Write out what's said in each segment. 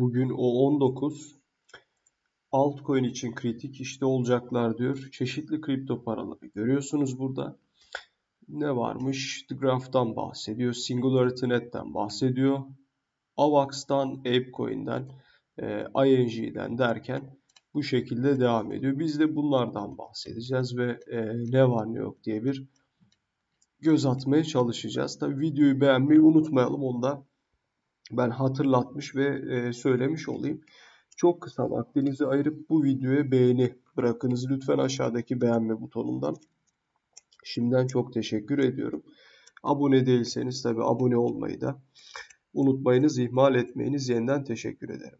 Bugün o 19. Altcoin için kritik işte olacaklar diyor. Çeşitli kripto paraları görüyorsunuz burada. Ne varmış? The Graph'tan bahsediyor. SingularityNet'ten bahsediyor. AVAX'tan, ApeCoin'den, ING'den derken bu şekilde devam ediyor. Biz de bunlardan bahsedeceğiz ve ne var ne yok diye bir göz atmaya çalışacağız. Tabii videoyu beğenmeyi unutmayalım. Onu da ben hatırlatmış ve söylemiş olayım. Çok kısa vaktinizi ayırıp bu videoya beğeni bırakınız. Lütfen aşağıdaki beğenme butonundan. Şimdiden çok teşekkür ediyorum. Abone değilseniz tabii abone olmayı da unutmayınız, ihmal etmeyiniz. Yeniden teşekkür ederim.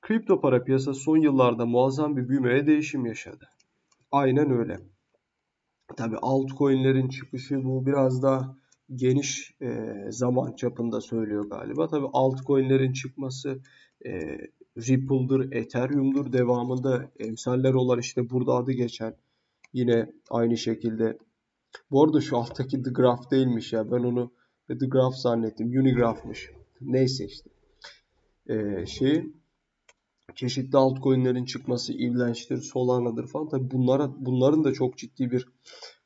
Kripto para piyasası son yıllarda muazzam bir büyümeye değişim yaşadı. Aynen öyle. Tabii altcoin'lerin çıkışı bu biraz daha geniş zaman çapında söylüyor galiba. Tabii altcoin'lerin çıkması Ripple'dır, Ethereum'dur. Devamında emsaller olan işte burada adı geçen yine aynı şekilde. Bu arada şu alttaki The Graph değilmiş ya. Ben onu The Graph zannettim. Unigraph'mış. Neyse işte. Çeşitli altcoin'lerin çıkması, Avalanche'dir, Solana'dır falan. Tabii bunların da çok ciddi bir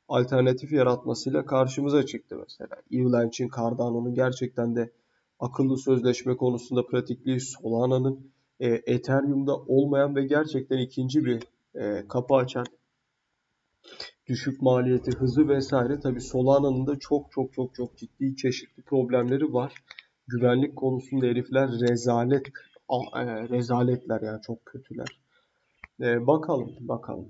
alternatif yaratmasıyla karşımıza çıktı mesela. Avalanche'in, Cardano'nun gerçekten de akıllı sözleşme konusunda pratikliği, Solana'nın Ethereum'da olmayan ve gerçekten ikinci bir kapı açan düşük maliyeti, hızı vesaire. Tabii Solana'nın da çok ciddi çeşitli problemleri var. Güvenlik konusunda herifler rezaletler yani, çok kötüler. Bakalım.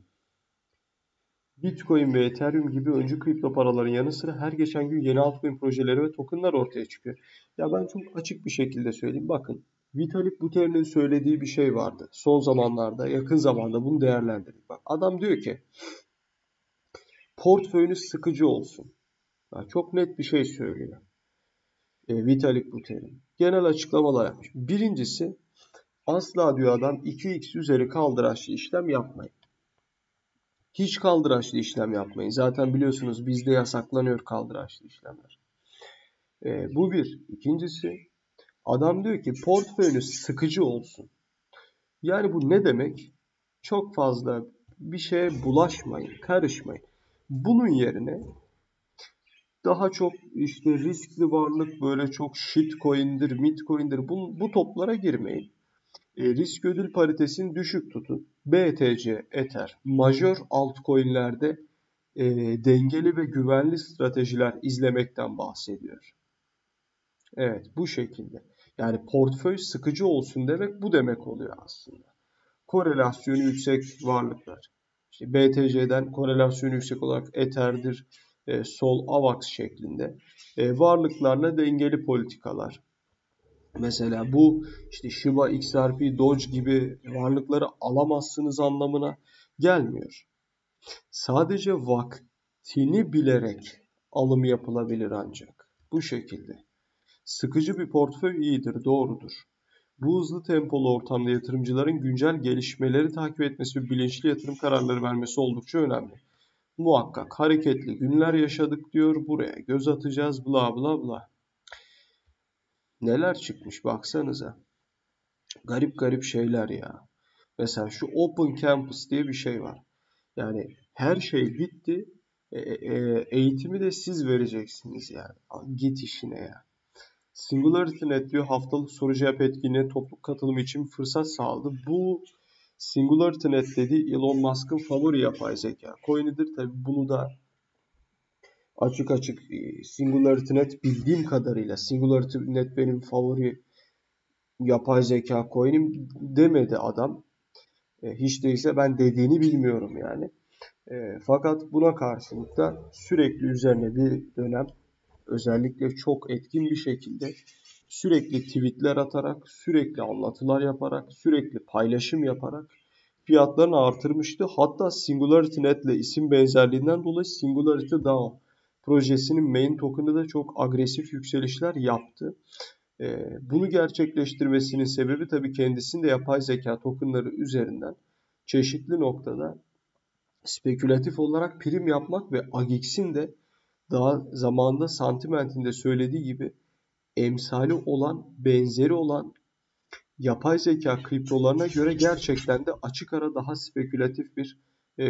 Bitcoin ve Ethereum gibi öncü kripto paraların yanı sıra her geçen gün yeni altcoin projeleri ve tokenlar ortaya çıkıyor. Ya ben çok açık bir şekilde söyleyeyim. Bakın, Vitalik Buterin'in söylediği bir şey vardı. Son zamanlarda, yakın zamanda bunu değerlendirdik. Bak, adam diyor ki portföyünüz sıkıcı olsun. Yani çok net bir şey söylüyor. Vitalik Buterin genel açıklamalar yapmış. Birincisi, asla diyor adam 2x üzeri kaldıraçlı işlem yapmayın. Hiç kaldıraçlı işlem yapmayın. Zaten biliyorsunuz bizde yasaklanıyor kaldıraçlı işlemler. Bu bir. İkincisi, adam diyor ki portföyünüz sıkıcı olsun. Yani bu ne demek? Çok fazla bir şeye bulaşmayın, karışmayın. Bunun yerine daha çok işte riskli varlık, böyle çok shitcoin'dir, midcoin'dir, bu toplara girmeyin. Risk ödül paritesini düşük tutun. BTC, Ether, majör altcoin'lerde dengeli ve güvenli stratejiler izlemekten bahsediyor. Evet, bu şekilde. Yani portföy sıkıcı olsun demek bu demek oluyor aslında. Korelasyonu yüksek varlıklar. İşte BTC'den korelasyonu yüksek olarak Ether'dir, Sol, AVAX şeklinde varlıklarla dengeli politikalar. Mesela bu işte Shiba, XRP, Doge gibi varlıkları alamazsınız anlamına gelmiyor. Sadece vaktini bilerek alım yapılabilir ancak. Bu şekilde. Sıkıcı bir portföy iyidir, doğrudur. Bu hızlı tempolu ortamda yatırımcıların güncel gelişmeleri takip etmesi ve bilinçli yatırım kararları vermesi oldukça önemli. Muhakkak hareketli günler yaşadık diyor. Buraya göz atacağız, bla bla bla. Neler çıkmış baksanıza. Garip garip şeyler ya. Mesela şu Open Campus diye bir şey var. Yani her şey bitti. Eğitimi de siz vereceksiniz yani. Git işine ya. SingularityNet diyor, haftalık soru cevap etkinliğine topluluk katılımı için fırsat sağladı. Bu SingularityNet dediği Elon Musk'ın favori yapay zeka coin'idir. Tabi bunu da açık SingularityNet bildiğim kadarıyla SingularityNet benim favori yapay zeka coin'im demedi adam. Hiç değilse ben dediğini bilmiyorum yani. Fakat buna karşılık da sürekli üzerine bir dönem, özellikle çok etkin bir şekilde sürekli tweetler atarak, sürekli anlatılar yaparak, sürekli paylaşım yaparak fiyatlarını artırmıştı. Hatta SingularityNet ile isim benzerliğinden dolayı SingularityDAO projesinin main token'ı da çok agresif yükselişler yaptı. Bunu gerçekleştirmesinin sebebi tabii kendisinin de yapay zeka tokenları üzerinden çeşitli noktada spekülatif olarak prim yapmak ve AGX'in de daha zamanında Sentiment'in de söylediği gibi emsali olan, benzeri olan yapay zeka kriptolarına göre gerçekten de açık ara daha spekülatif bir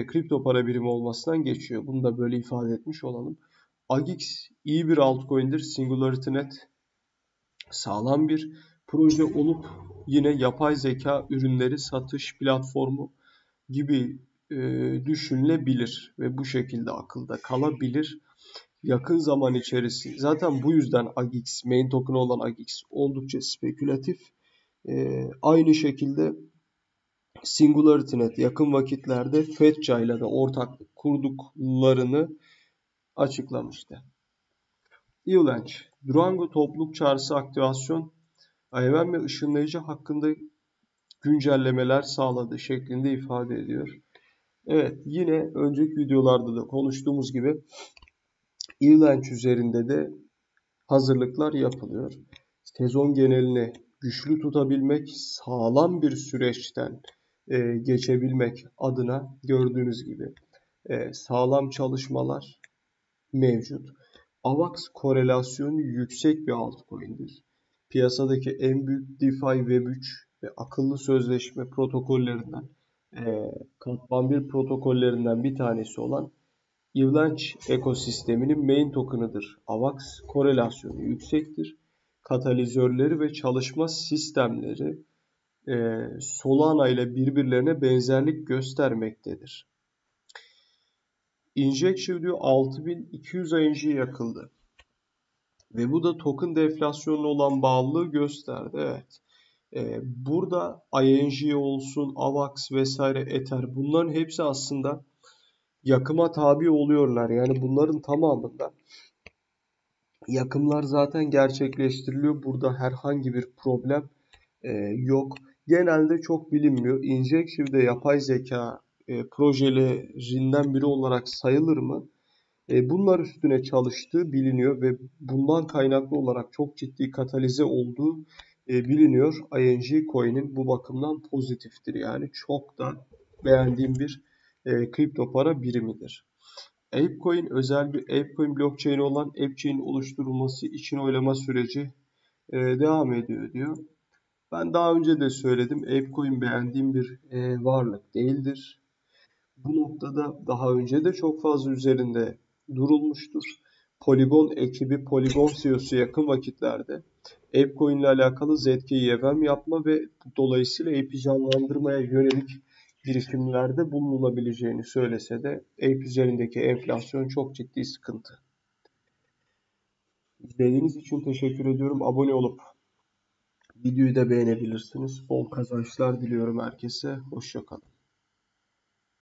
kripto para birimi olmasından geçiyor. Bunu da böyle ifade etmiş olalım. AGX iyi bir altcoin'dir. SingularityNet sağlam bir proje olup yine yapay zeka ürünleri satış platformu gibi düşünülebilir ve bu şekilde akılda kalabilir. Yakın zaman içerisinde zaten bu yüzden AGX, main token olan AGX oldukça spekülatif. Aynı şekilde SingularityNet yakın vakitlerde Fetch.ai ile de ortaklık kurduklarını açıklamıştı. Avalanche, Durango topluluk çağrısı aktivasyon, IVM ve ışınlayıcı hakkında güncellemeler sağladı şeklinde ifade ediyor. Evet, yine önceki videolarda da konuştuğumuz gibi Avalanche üzerinde de hazırlıklar yapılıyor. Sezon genelini güçlü tutabilmek, sağlam bir süreçten geçebilmek adına gördüğünüz gibi sağlam çalışmalar mevcut. AVAX korelasyonu yüksek bir altcoin'dir. Piyasadaki en büyük DeFi Web3 ve akıllı sözleşme protokollerinden, Katman 1 protokollerinden bir tanesi olan Avalanche ekosisteminin main tokenıdır. AVAX korelasyonu yüksektir. Katalizörleri ve çalışma sistemleri Solana ile birbirlerine benzerlik göstermektedir. Injective diyor 6200 ING yakıldı. Ve bu da token deflasyonuna olan bağlılığı gösterdi. Evet. Burada ING olsun, AVAX vesaire, Ether, bunların hepsi aslında yakıma tabi oluyorlar. Yani bunların tamamında yakımlar zaten gerçekleştiriliyor. Burada herhangi bir problem yok. Genelde çok bilinmiyor. Injective de yapay zeka projelerinden biri olarak sayılır mı? Bunlar üstüne çalıştığı biliniyor ve bundan kaynaklı olarak çok ciddi katalize olduğu biliniyor. ING coin'in bu bakımdan pozitiftir. Yani çok da beğendiğim bir kripto para birimidir. ApeCoin, özel bir ApeCoin blockchain olan ApeChain oluşturulması için oylama süreci devam ediyor diyor. Ben daha önce de söyledim, ApeCoin beğendiğim bir varlık değildir. Bu noktada daha önce de çok fazla üzerinde durulmuştur. Polygon ekibi, Polygon CEO'su yakın vakitlerde ApeCoin ile alakalı ZK-YVM yapma ve dolayısıyla Ape'i canlandırmaya yönelik girişimlerde bulunulabileceğini söylese de Ape üzerindeki enflasyon çok ciddi sıkıntı. İzlediğiniz için teşekkür ediyorum. Abone olup videoyu da beğenebilirsiniz. Bol kazançlar diliyorum herkese. Hoşça kalın.